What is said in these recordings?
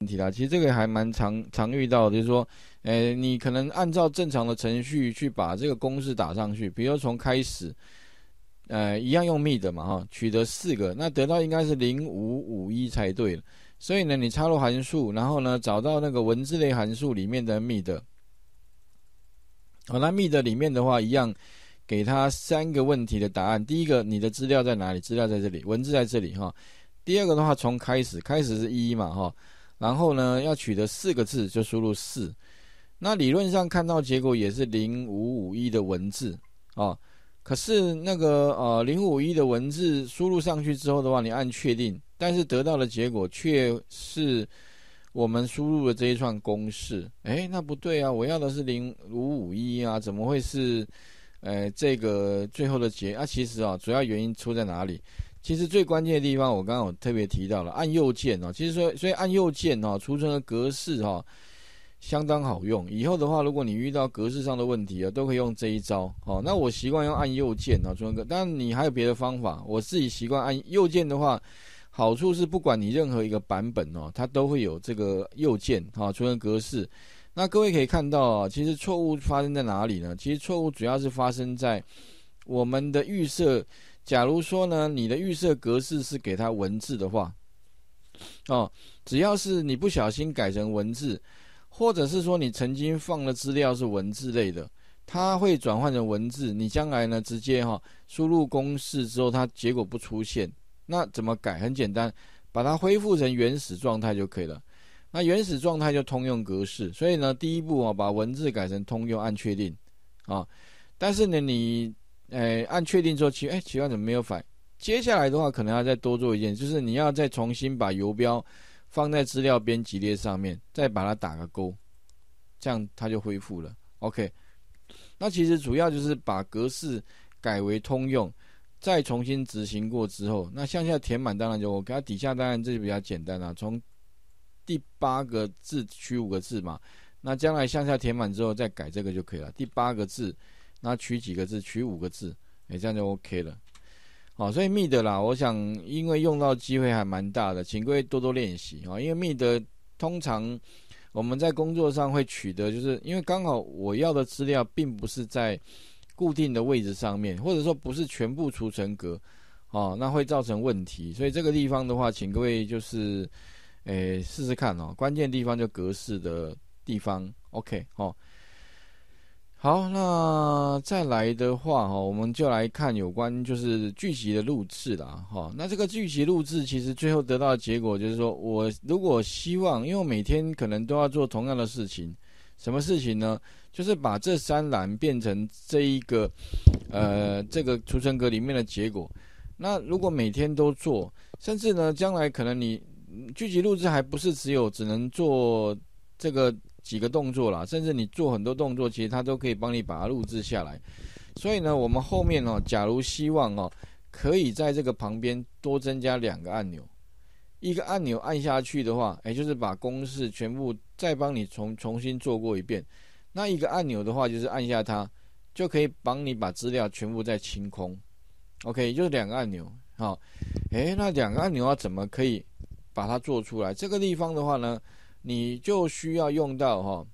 问题啦，其实这个还蛮常遇到的，就是说，你可能按照正常的程序去把这个公式打上去，比如说从开始，一样用MID嘛哈，取得4个，那得到应该是0551才对了。所以呢，你插入函数，然后呢，找到那个文字类函数里面的MID。好，那MID里面的话，一样给它3个问题的答案。第一个，你的资料在哪里？资料在这里，文字在这里哈。第二个的话，从开始是1嘛哈。然后呢，要取得4个字，就输入4。那理论上看到结果也是0551的文字啊，可是那个0551的文字输入上去之后的话，你按确定，但是得到的结果却是我们输入的这一串公式。那不对啊，我要的是0551啊，怎么会是这个最后的结啊？其实啊，主要原因出在哪里？其实最关键的地方，我刚刚有特别提到了，按右键哦。其实所以按右键哦，储存的格式哈，相当好用。以后的话，如果你遇到格式上的问题啊，都可以用这一招哦。那我习惯用按右键哦，储存格。当然你还有别的方法，我自己习惯按右键的话，好处是不管你任何一个版本哦，它都会有这个右键哈，储存格式。那各位可以看到啊，其实错误发生在哪里呢？其实错误主要是发生在我们的预设。假如说呢，你的预设格式是给它文字的话，只要是你不小心改成文字，或者是说你曾经放的资料是文字类的，它会转换成文字。你将来呢，直接输入公式之后，它结果不出现，那怎么改？很简单，把它恢复成原始状态就可以了。那原始状态就通用格式，所以呢，第一步把文字改成通用，按确定啊。但是呢，你按确定之后，奇怪怎么没有反？接下来的话，可能要再多做一件，就是你要再重新把游标放在资料编辑列上面，再把它打个勾，这样它就恢复了。OK， 那其实主要就是把格式改为通用，再重新执行过之后，那向下填满当然就 OK， 它底下当然这就比较简单啦，从第8个字取5个字嘛，那将来向下填满之后再改这个就可以了。第8个字。那取几个字？取5个字，这样就 OK 了。好，所以MID啦，我想因为用到机会还蛮大的，请各位多多练习啊。因为MID通常我们在工作上会取得，就是因为刚好我要的资料并不是在固定的位置上面，或者说不是全部储存格，那会造成问题。所以这个地方的话，请各位就是试试看哦。关键地方就格式的地方 ，OK 哦。好，那再来的话我们就来看有关就是剧集的录制啦。那这个剧集录制其实最后得到的结果就是说，我如果希望，因为我每天可能都要做同样的事情，什么事情呢？就是把这3栏变成这一个这个储存格里面的结果。那如果每天都做，甚至呢将来可能你剧集录制还不是只能做这个几个动作啦，甚至你做很多动作，其实它都可以帮你把它录制下来。所以呢，我们后面假如希望可以在这个旁边多增加2个按钮，一个按钮按下去的话，就是把公式全部再帮你重新做过一遍。那一个按钮的话，就是按下它就可以帮你把资料全部再清空。OK， 就是2个按钮。好，那2个按钮要怎么可以把它做出来？这个地方的话呢？你就需要用到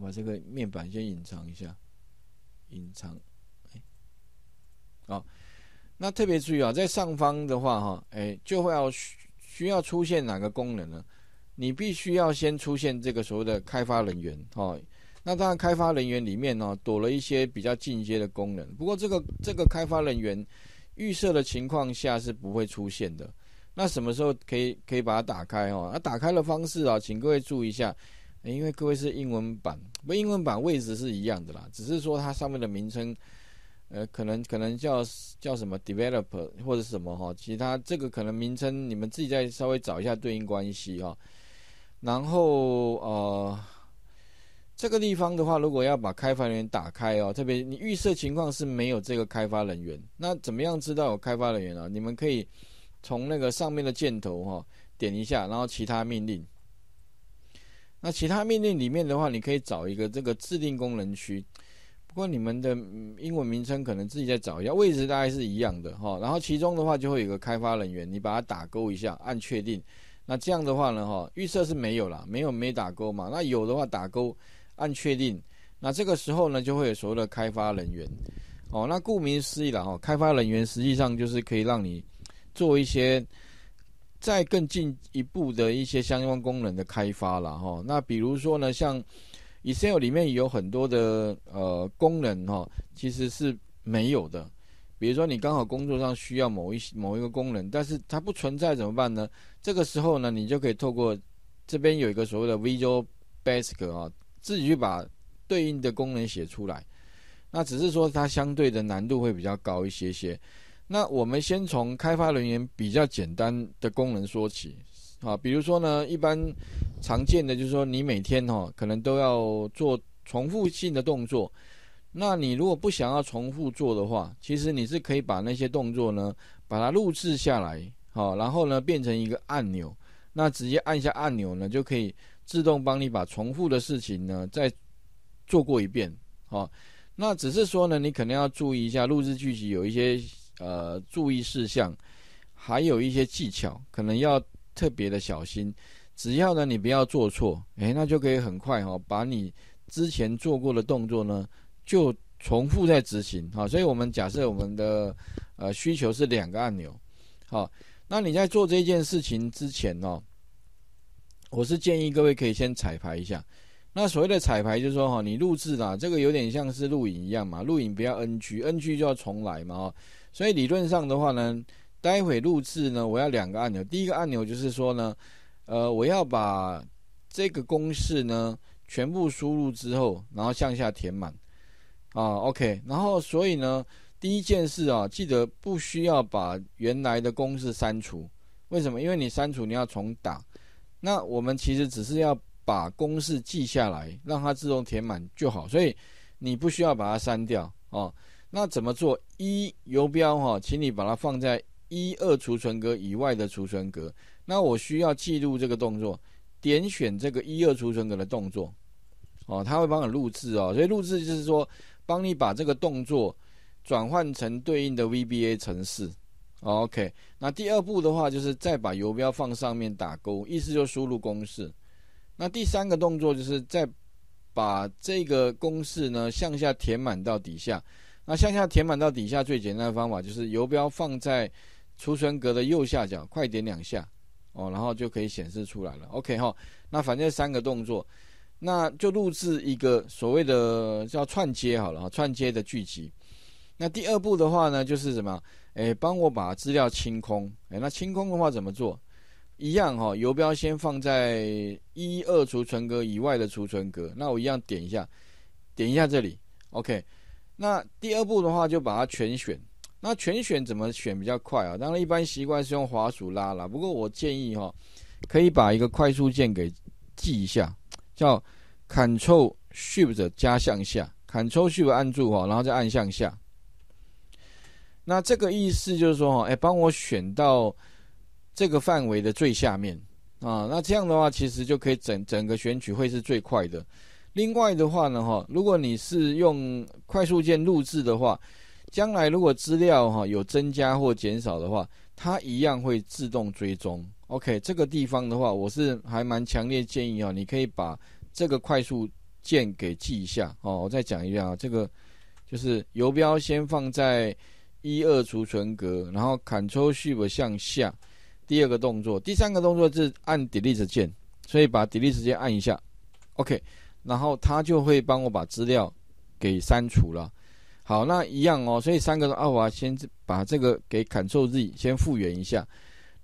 把这个面板先隐藏一下，好，那特别注意在上方的话就会需要出现哪个功能呢？你必须要先出现这个所谓的开发人员那当然开发人员里面躲了一些比较进阶的功能，不过这个开发人员预设的情况下是不会出现的。那什么时候可以把它打开那打开的方式请各位注意一下，因为各位是英文版，英文版位置是一样的啦，只是说它上面的名称，可能叫什么 developer 或者什么其他这个可能名称你们自己再稍微找一下对应关系然后这个地方的话，如果要把开发人员打开特别你预设情况是没有这个开发人员，那怎么样知道有开发人员你们可以。从那个上面的箭头点一下，然后其他命令。那其他命令里面的话，你可以找一个这个自定功能区。不过你们的英文名称可能自己再找一下，位置大概是一样的然后其中的话就会有个开发人员，你把它打勾一下，按确定，那这样的话呢，哈，预设是没有啦，没有没打勾嘛。那有的话打勾，按确定。那这个时候呢，就会有所谓的开发人员。哦，那顾名思义啦，哈，开发人员实际上就是可以让你做一些再更进一步的一些相关功能的开发啦，哈。那比如说呢，像 Excel 里面有很多的功能哈，其实是没有的。比如说你刚好工作上需要某一个功能，但是它不存在怎么办呢？这个时候呢，你就可以透过这边有一个所谓的 Visual Basic 啊，自己去把对应的功能写出来。那只是说它相对的难度会比较高一些些。那我们先从开发人员比较简单的功能说起啊，比如说呢，一般常见的就是说你每天哈可能都要做重复性的动作。那你如果不想要重复做的话，其实你是可以把那些动作呢，把它录制下来，好，然后呢变成一个按钮，那直接按下按钮呢，就可以自动帮你把重复的事情呢再做过一遍，好，那只是说呢，你可能要注意一下录制句集有一些注意事项，还有一些技巧，可能要特别的小心，只要呢你不要做错，那就可以很快哈把你之前做过的动作呢。就重复在执行，好，所以我们假设我们的需求是两个按钮，好，那你在做这件事情之前哦，我是建议各位可以先彩排一下。那所谓的彩排就是说哈，你录制啦，这个有点像是录影一样嘛，录影不要 NG，NG 就要重来嘛，哦，所以理论上的话呢，待会录制呢，我要两个按钮，第一个按钮就是说呢，我要把这个公式呢全部输入之后，然后向下填满。啊 ，OK， 然后所以呢，第一件事啊，记得不需要把原来的公式删除。为什么？因为你删除你要重打。那我们其实只是要把公式记下来，让它自动填满就好。所以你不需要把它删掉啊。那怎么做？一游标哈，请你把它放在12储存格以外的储存格。那我需要记录这个动作，点选这个12储存格的动作。哦，它会帮你录制哦，所以录制就是说。帮你把这个动作转换成对应的 VBA 程式 ，OK。那第二步的话，就是再把游标放上面打勾，意思就输入公式。那第三个动作就是再把这个公式呢向下填满到底下。那向下填满到底下最简单的方法就是游标放在储存格的右下角，快点两下哦，然后就可以显示出来了。OK 哈，那反正三个动作。那就录制一个所谓的叫串接好了，串接的句集。那第二步的话呢，就是什么？帮我把资料清空。那清空的话怎么做？一样哈，游标先放在12储存格以外的储存格。那我一样点一下，点一下这里。OK。那第二步的话，就把它全选。那全选怎么选比较快啊？当然一般习惯是用滑鼠拉啦，不过我建议哈，可以把一个快速键给记一下。叫 Ctrl Shift 加向下 ，Ctrl Shift 按住哈，然后再按向下。那这个意思就是说哈，帮我选到这个范围的最下面啊。那这样的话，其实就可以整个选取会是最快的。另外的话呢哈，如果你是用快速键录制的话，将来如果资料哈有增加或减少的话，它一样会自动追踪。OK， 这个地方的话，我是还蛮强烈建议哦，你可以把这个快速键给记一下哦。我再讲一下啊，这个就是游标先放在12储存格，然后 Ctrl Shift 向下，第二个动作，第三个动作是按 Delete 键，所以把 Delete 键按一下 ，OK， 然后它就会帮我把资料给删除了。好，那一样哦，所以三个啊，我先把这个给 Ctrl Z 先复原一下。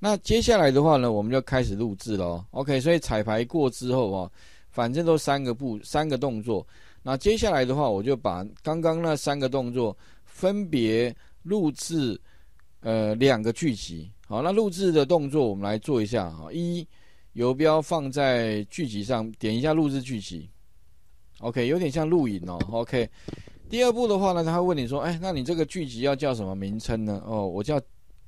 那接下来的话呢，我们就开始录制了。OK， 所以彩排过之后啊，反正都三个动作。那接下来的话，我就把刚刚那三个动作分别录制两个句集。好，那录制的动作我们来做一下啊。一，游标放在句集上，点一下录制句集。OK， 有点像录影哦。OK， 第二步的话呢，他会问你说，那你这个句集要叫什么名称呢？哦，我叫。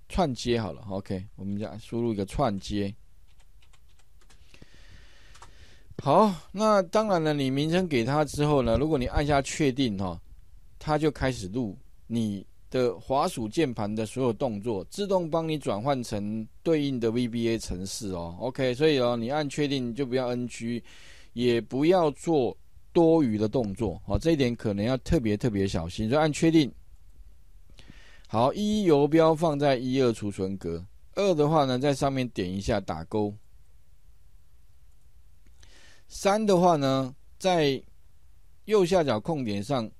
串接好了 ，OK， 我们讲输入一个串接。好，那当然了，你名称给它之后呢，如果你按下确定哈，它就开始录你的滑鼠键盘的所有动作，自动帮你转换成对应的 VBA 程式哦。OK， 所以哦，你按确定就不要 N 区，也不要做多余的动作哦，这一点可能要特别小心。所以按确定。好，一游标放在1、2储存格，2的话呢，在上面点一下打勾。3的话呢，在右下角空点上。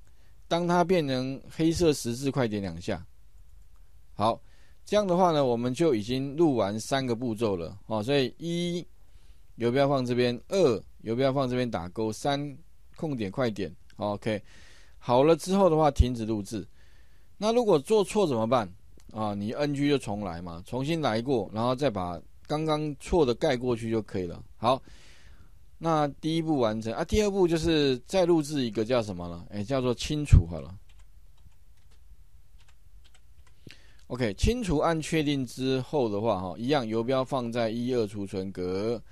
当它变成黑色十字，快点2下。好，这样的话呢，我们就已经录完3个步骤了哦。所以1游标放这边，2游标放这边打勾，3空点快点。OK， 好了之后的话，停止录制。那如果做错怎么办啊？你 NG 就重来嘛，重新来过，然后再把刚刚错的盖过去就可以了。好。那第1步完成啊，第2步就是再录制一个叫什么呢？叫做清除好了。OK， 清除按确定之后的话，一样游标放在1、2储存格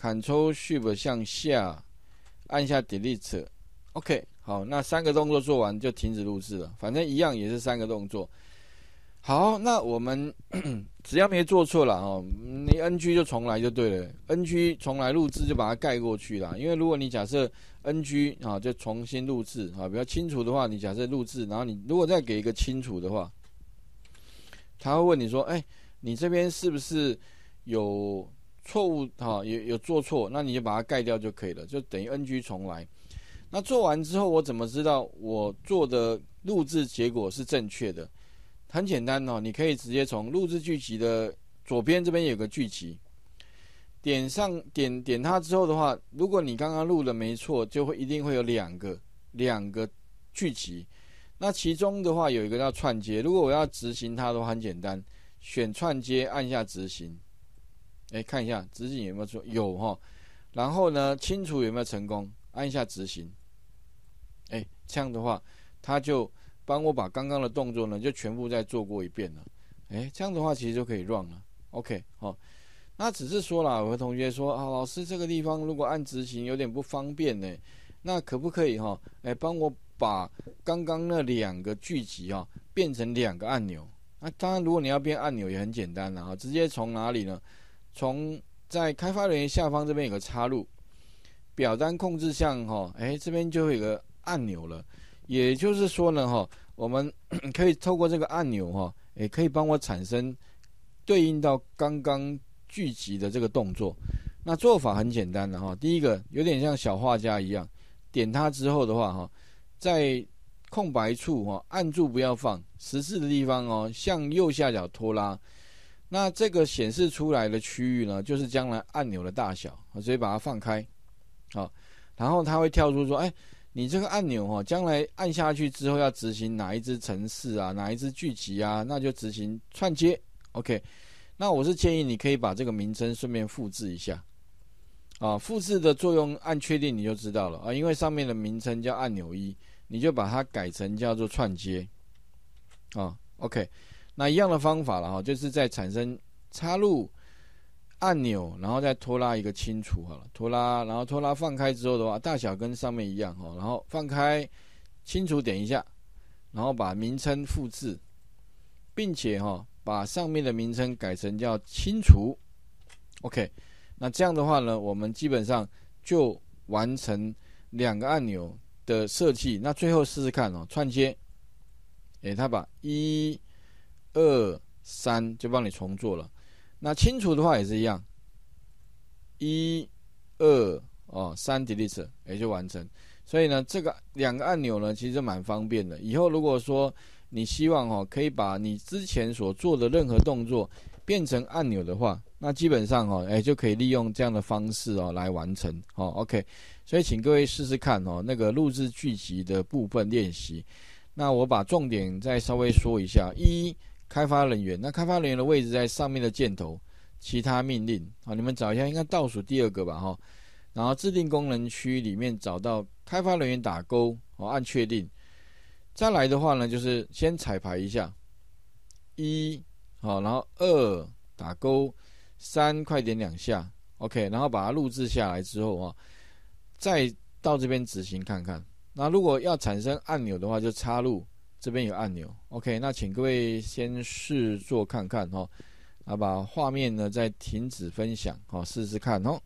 ，Ctrl Shift 向下，按下 Delete。OK， 好，那3个动作做完就停止录制了，反正一样也是3个动作。好，那我们只要没做错了哦，你 NG 就重来就对了 ，NG 重来录制就把它盖过去了。因为如果你假设 NG 啊，就重新录制啊，比较清楚的话，你假设录制，然后你如果再给一个清楚的话，他会问你说，你这边是不是有错误啊？有做错，那你就把它盖掉就可以了，就等于 NG 重来。那做完之后，我怎么知道我做的录制结果是正确的？很简单哦，你可以直接从录制剧集的左边这边有个剧集，点它之后的话，如果你刚刚录的没错，就会一定会有两个剧集。那其中的话有一个叫串接，如果我要执行它的话，很简单，选串接，按下执行，看一下执行有没有错，有哈。然后呢，清除有没有成功，按下执行，这样的话它就。帮我把刚刚的动作呢，就全部再做过一遍了。这样的话其实就可以 run 了。OK， 好，那只是说啦，有的同学说啊，老师这个地方如果按执行有点不方便呢，那可不可以哈？帮我把刚刚那2个剧集啊变成2个按钮。那当然，如果你要变按钮也很简单啦，直接从哪里呢？从在开发人员下方这边有个插入表单控制项哈，这边就会有个按钮了。也就是说呢，我们可以透过这个按钮也可以帮我产生对应到刚刚剧集的这个动作。那做法很简单的第一个有点像小画家一样，点它之后的话在空白处按住不要放，十字的地方向右下角拖拉。那这个显示出来的区域呢，就是将来按钮的大小，所以把它放开。好，然后它会跳出说，你这个按钮将来按下去之后要执行哪一支程式啊，哪一支剧集啊，那就执行串接。OK， 那我是建议你可以把这个名称顺便复制一下啊，复制的作用按确定你就知道了啊，因为上面的名称叫按钮1，你就把它改成叫做串接啊。OK， 那一样的方法了就是在产生插入按钮，然后再拖拉一个清除好了，拖拉，然后拖拉放开之后的话，大小跟上面一样然后放开清除点一下，然后把名称复制，并且把上面的名称改成叫清除。OK， 那这样的话呢，我们基本上就完成2个按钮的设计。那最后试试看串接，他把1、2、3就帮你重做了。那清除的话也是一样，1、2、3 delete 就完成。所以呢，这个2个按钮呢，其实蛮方便的。以后如果说你希望可以把你之前所做的任何动作变成按钮的话，那基本上就可以利用这样的方式来完成OK， 所以请各位试试看那个录制剧集的部分练习。那我把重点再稍微说一下。1，开发人员，那开发人员的位置在上面的箭头，其他命令你们找一下，应该倒数第2个吧然后制定功能区里面找到开发人员打勾按确定。再来的话呢，就是先彩排一下1然后2打勾，3快点2下 OK， 然后把它录制下来之后再到这边执行看看。那如果要产生按钮的话，就插入这边有按钮 OK， 那请各位先试做看看哦，把画面呢再停止分享哦，试试看哦。